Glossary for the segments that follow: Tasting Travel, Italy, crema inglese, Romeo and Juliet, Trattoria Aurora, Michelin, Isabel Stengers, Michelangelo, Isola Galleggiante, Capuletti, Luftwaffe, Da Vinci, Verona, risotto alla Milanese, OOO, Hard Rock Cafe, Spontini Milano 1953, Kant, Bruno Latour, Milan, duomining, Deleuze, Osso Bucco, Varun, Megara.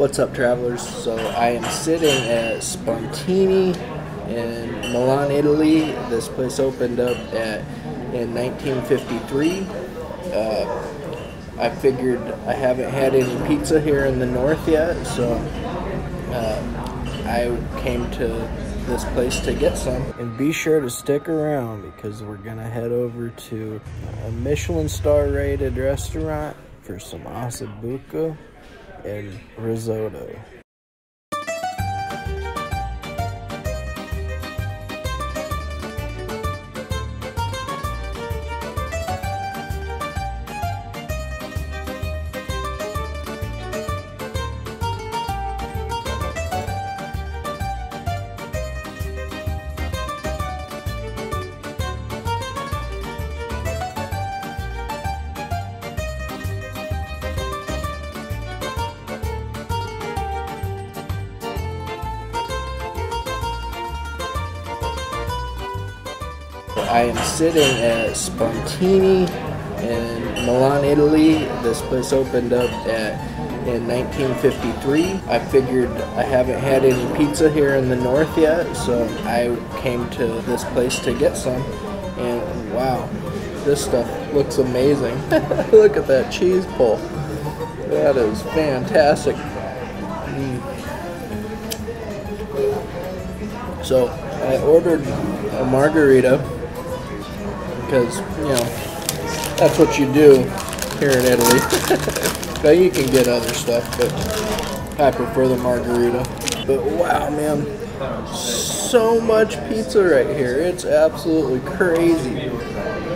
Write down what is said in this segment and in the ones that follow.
What's up, travelers? So I am sitting at Spontini in Milan, Italy. This place opened up in 1953. I figured I haven't had any pizza here in the north yet, so I came to this place to get some. And be sure to stick around because we're gonna head over to a Michelin star rated restaurant for some osso bucco and risotto. I am sitting at Spontini in Milan, Italy. This place opened up in 1953. I figured I haven't had any pizza here in the north yet, so I came to this place to get some. And wow, this stuff looks amazing. Look at that cheese pull. That is fantastic. So I ordered a margarita, because, you know, that's what you do here in Italy. Now you can get other stuff, but I prefer the margarita. But wow, man, so much pizza right here. It's absolutely crazy.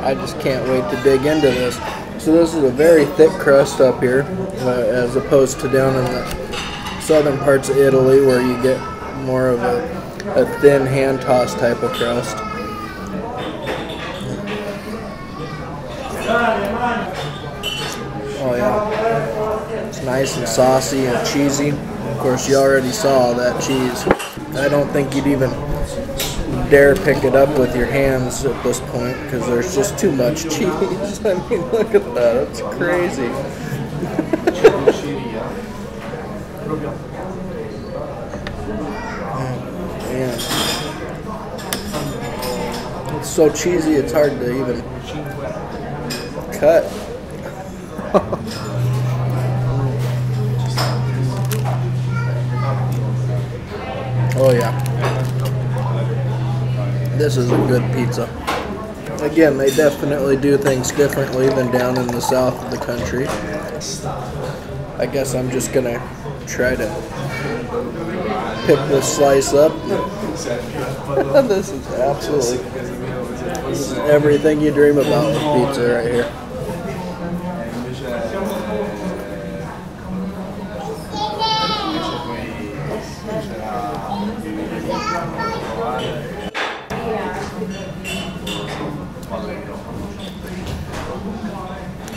I just can't wait to dig into this. So this is a very thick crust up here, as opposed to down in the southern parts of Italy where you get more of a thin hand-tossed type of crust. Oh yeah, it's nice and saucy and cheesy. Of course, you already saw that cheese. I don't think you'd even dare pick it up with your hands at this point because there's just too much cheese. I mean, look at that, it's crazy. Oh, man. It's so cheesy, it's hard to even cut. Oh yeah, this is a good pizza. Again, they definitely do things differently than down in the south of the country. I guess I'm just gonna try to pick this slice up. This is absolutely, this is everything you dream about with pizza right here.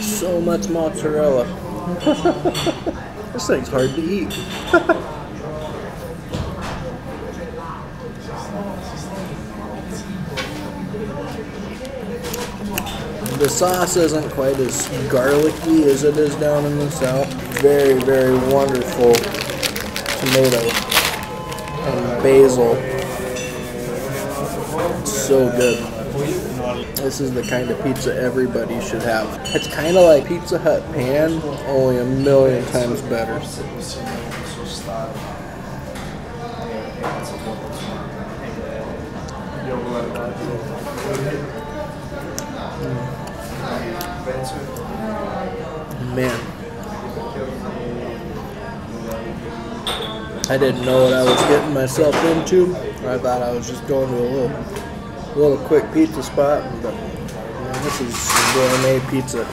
So much mozzarella. This thing's hard to eat. The sauce isn't quite as garlicky as it is down in the south. Very, very wonderful tomato and basil. It's so good. This is the kind of pizza everybody should have. It's kind of like Pizza Hut pan, only a million times better. Man, I didn't know what I was getting myself into. I thought I was just going to a little quick pizza spot, but you know, this is gourmet pizza.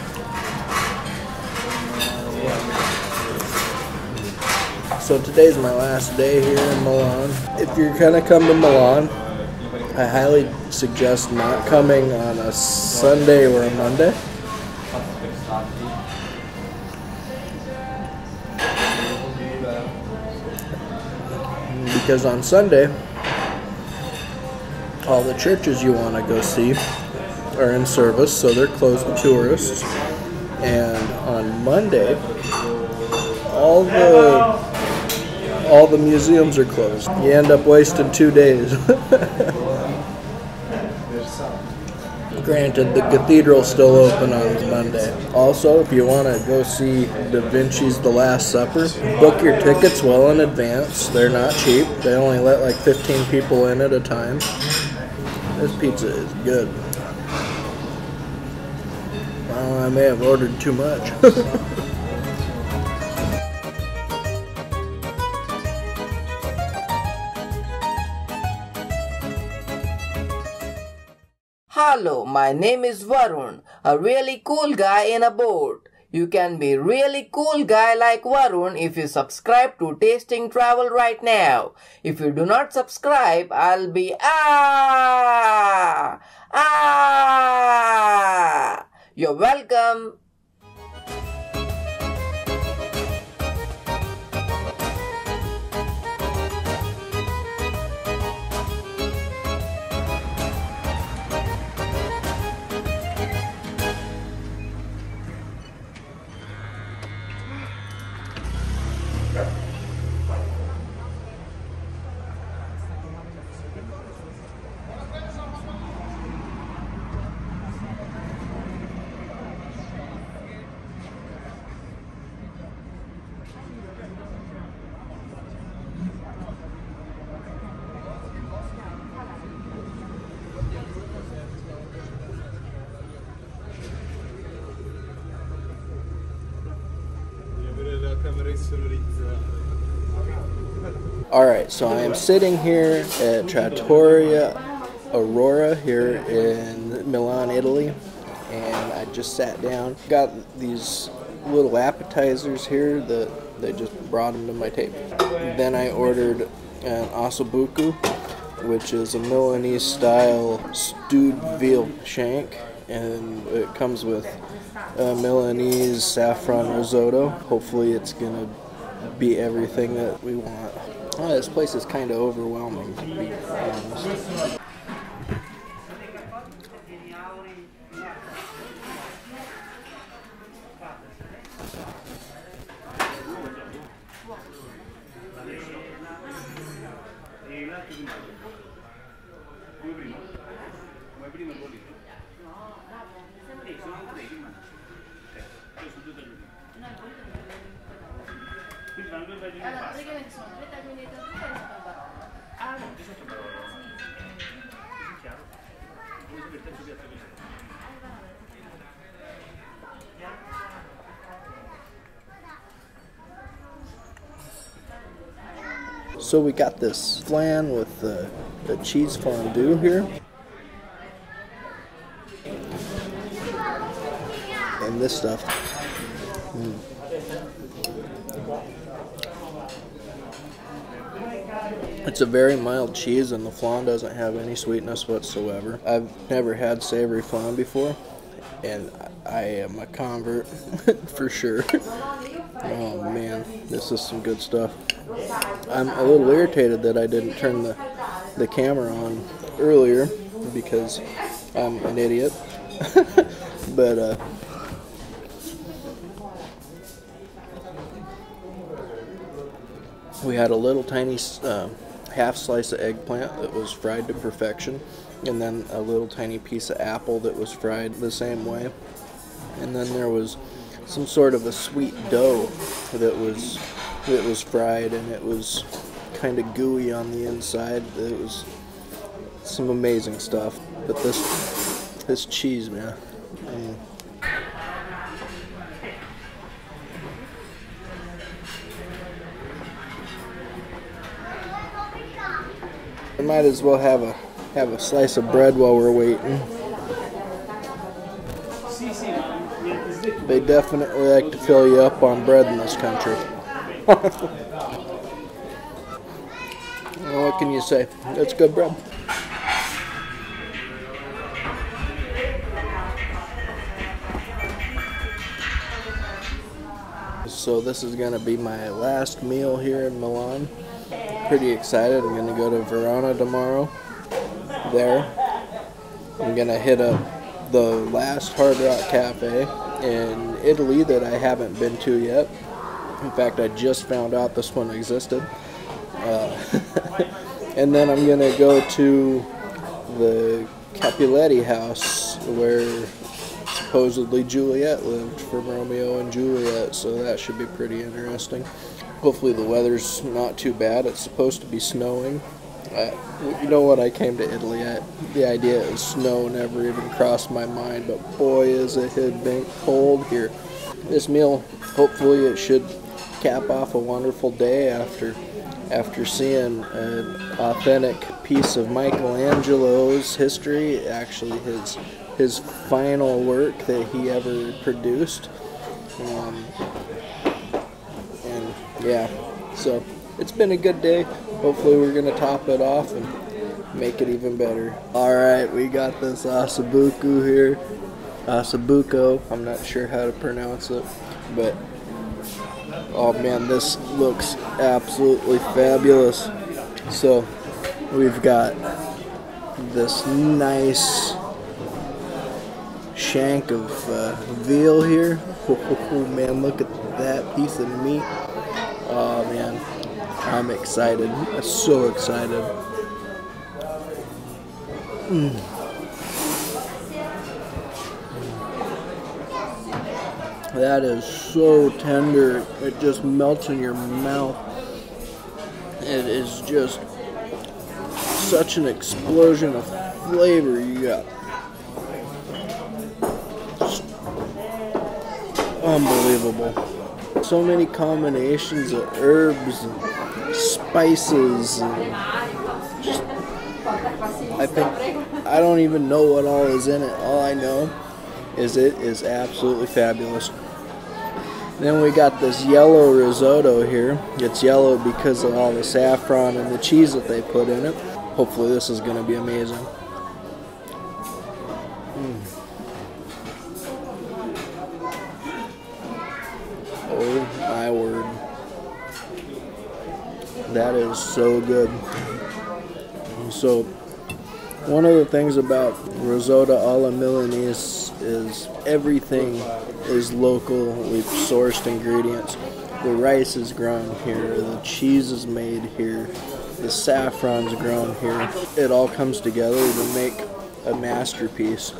So today's my last day here in Milan. If you're gonna come to Milan, I highly suggest not coming on a Sunday or a Monday. Because on Sunday, all the churches you want to go see are in service, so they're closed to tourists. And on Monday, all the all the museums are closed. You end up wasting 2 days. Granted, the cathedral's still open on Monday. Also, if you want to go see Da Vinci's The Last Supper, book your tickets well in advance. They're not cheap. They only let like 15 people in at a time. This pizza is good. Well, I may have ordered too much. Hello, my name is Varun, a really cool guy in a boat. You can be really cool guy like Varun if you subscribe to Tasting Travel right now. If you do not subscribe, I'll be You're welcome. Alright, so I am sitting here at Trattoria Aurora here in Milan, Italy, and I just sat down. Got these little appetizers here that they just brought them to my table. Then I ordered an Osso Bucco, which is a Milanese style stewed veal shank, and it comes with a Milanese saffron risotto. Hopefully it's gonna be everything that we want. Oh, this place is kind of overwhelming, to be honest. So we got this flan with the cheese fondue here. And this stuff. It's a very mild cheese, and the flan doesn't have any sweetness whatsoever. I've never had savory flan before, and I am a convert for sure. Oh man, this is some good stuff. I'm a little irritated that I didn't turn the camera on earlier because I'm an idiot. But we had a little tiny half slice of eggplant that was fried to perfection, and then a little tiny piece of apple that was fried the same way, and then there was some sort of a sweet dough that was fried, and it was kind of gooey on the inside. It was some amazing stuff. But this cheese, man. I might as well have a slice of bread while we're waiting. They definitely like to fill you up on bread in this country. Well, what can you say? It's good bread. So this is going to be my last meal here in Milan. Pretty excited. I'm going to go to Verona tomorrow. There, I'm going to hit up the last Hard Rock Cafe in Italy that I haven't been to yet. In fact, I just found out this one existed, And then I'm gonna go to the Capuletti house where supposedly Juliet lived from Romeo and Juliet, so that should be pretty interesting. Hopefully the weather's not too bad. It's supposed to be snowing. You know what, I came to Italy, the idea of snow never even crossed my mind, but boy is it had been cold here. This meal, hopefully it should cap off a wonderful day after seeing an authentic piece of Michelangelo's history, actually his final work that he ever produced. And yeah, so it's been a good day. Hopefully we're going to top it off and make it even better. Alright, we got this Osso Bucco here. Osso Bucco, I'm not sure how to pronounce it, but oh man, this looks absolutely fabulous. So we've got this nice shank of veal here. Oh man, look at that piece of meat. Oh man, I'm excited. I'm so excited. That is so tender. It just melts in your mouth. It is just such an explosion of flavor you got. Unbelievable. So many combinations of herbs and spices. And just, I don't even know what all is in it. All I know is it is absolutely fabulous. Then we got this yellow risotto here. It's yellow because of all the saffron and the cheese that they put in it. Hopefully this is going to be amazing. Oh my word. That is so good. So one of the things about risotto alla Milanese is everything is local. We've sourced ingredients. The rice is grown here, the cheese is made here, the saffron's grown here. It all comes together to make a masterpiece.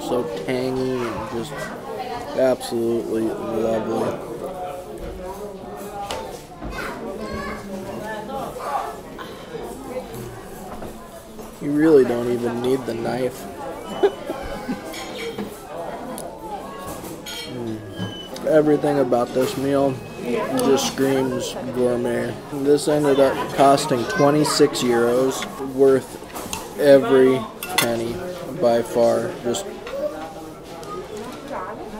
So tangy and just absolutely lovely. You really don't even need the knife. Everything about this meal just screams gourmet. This ended up costing 26 euros, worth every penny by far. Just,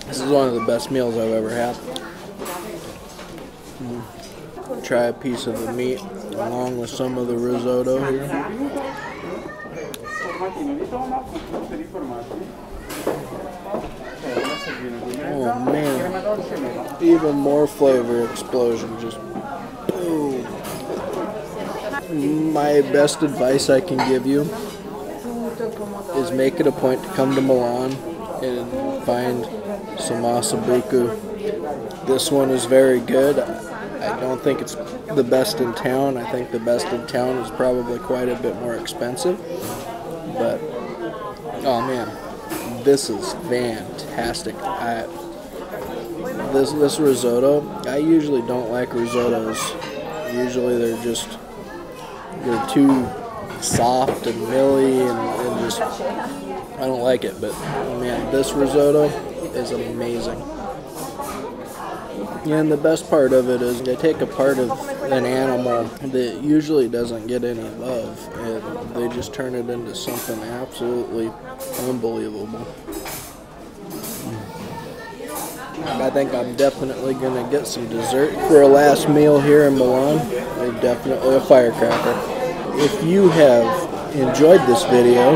this is one of the best meals I've ever had. Try a piece of the meat along with some of the risotto here. Oh man, even more flavor explosion, just boom. My best advice I can give you is make it a point to come to Milan and find some Osso Bucco. This one is very good. I don't think it's the best in town. I think the best in town is probably quite a bit more expensive. But, oh man, this is fantastic. This risotto, I usually don't like risottos. Usually they're just, they're too soft and milly and just, I don't like it. But, oh man, this risotto is amazing. And the best part of it is they take a part of an animal that usually doesn't get any love, and they just turn it into something absolutely unbelievable. I think I'm definitely going to get some dessert for our last meal here in Milan. Definitely a firecracker. If you have enjoyed this video,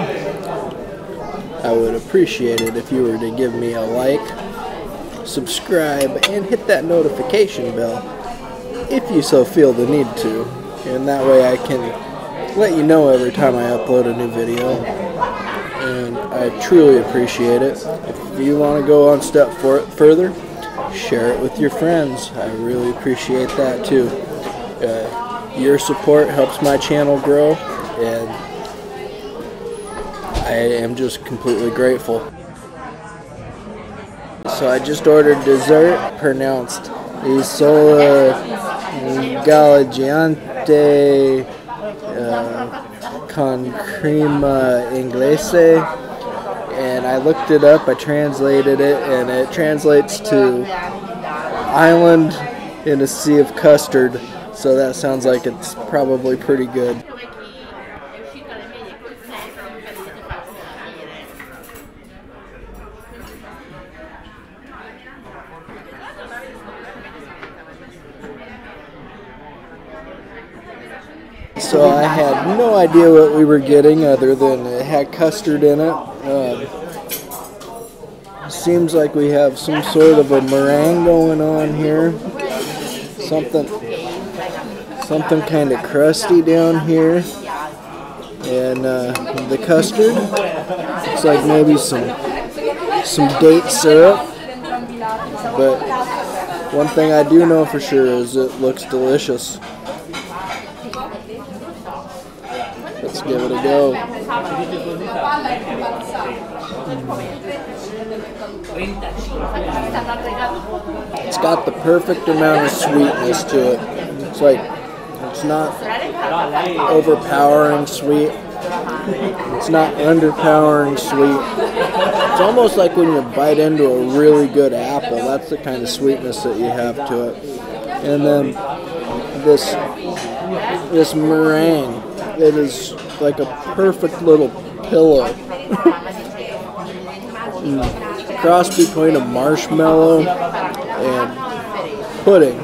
I would appreciate it if you were to give me a like, subscribe, and hit that notification bell if you so feel the need to, and that way I can let you know every time I upload a new video. and I truly appreciate it. If you want to go one step further, share it with your friends. I really appreciate that too. Your support helps my channel grow, and I am just completely grateful. So I just ordered dessert, pronounced Isola Galleggiante con crema inglese, and I looked it up, I translated it, and it translates to island in a sea of custard, so that sounds like it's probably pretty good. So I had no idea what we were getting other than it had custard in it. Seems like we have some sort of a meringue going on here. Something kind of crusty down here. And the custard, looks like maybe some date syrup. But one thing I do know for sure is it looks delicious. Let's give it a go. It's got the perfect amount of sweetness to it. It's like, it's not overpowering sweet. It's not underpowering sweet. It's almost like when you bite into a really good apple. That's the kind of sweetness that you have to it. And then this meringue. It is like a perfect little pillow. Cross between a marshmallow and pudding.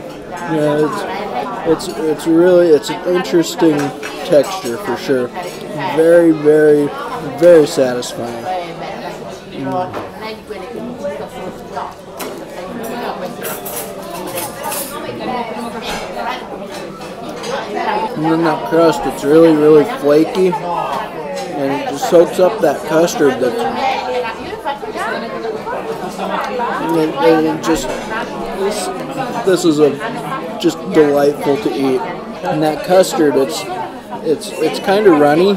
You know, it's an interesting texture for sure. Very, very, very satisfying. And then that crust, it's really, really flaky, and it just soaks up that custard. This is just delightful to eat. And that custard, it's kind of runny,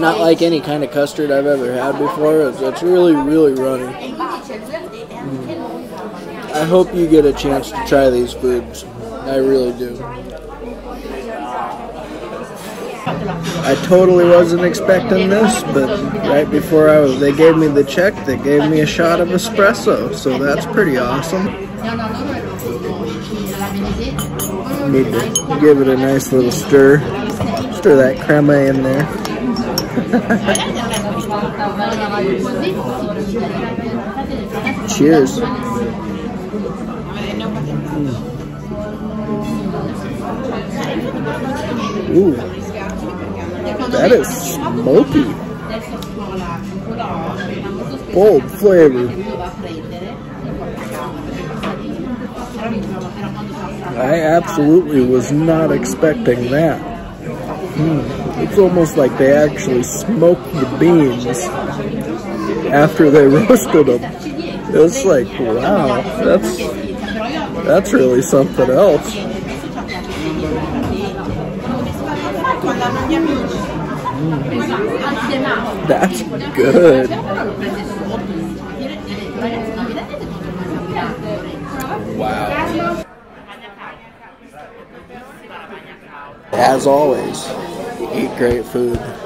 not like any kind of custard I've ever had before. It's really, really runny. I hope you get a chance to try these foods. I really do. I totally wasn't expecting this, but right before they gave me the check, they gave me a shot of espresso, so that's pretty awesome. Need to give it a nice little stir. Stir that crema in there. Cheers. Ooh. That is smoky. Bold flavor. I absolutely was not expecting that. It's almost like they actually smoked the beans after they roasted them. It's like, wow, that's really something else. That's good. Wow. As always, eat great food.